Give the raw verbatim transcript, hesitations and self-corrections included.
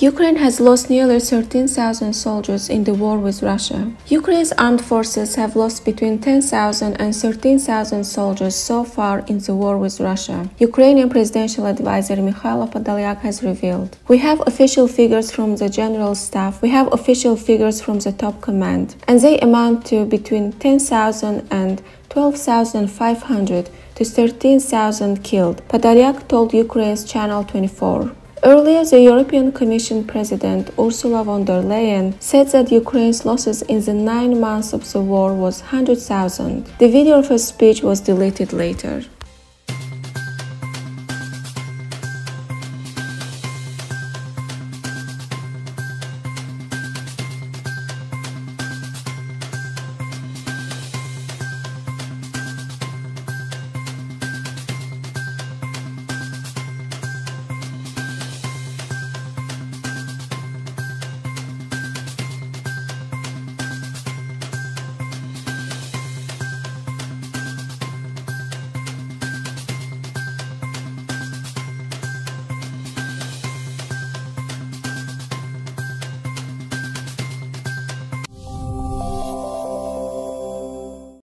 Ukraine has lost nearly thirteen thousand soldiers in the war with Russia. Ukraine's armed forces have lost between ten thousand and thirteen thousand soldiers so far in the war with Russia, Ukrainian presidential advisor Mykhailo Podolyak has revealed. We have official figures from the general staff, we have official figures from the top command, and they amount to between ten thousand and twelve thousand five hundred to thirteen thousand killed, Podolyak told Ukraine's Channel twenty-four. Earlier, the European Commission President Ursula von der Leyen said that Ukraine's losses in the nine months of the war was one hundred thousand. The video of her speech was deleted later.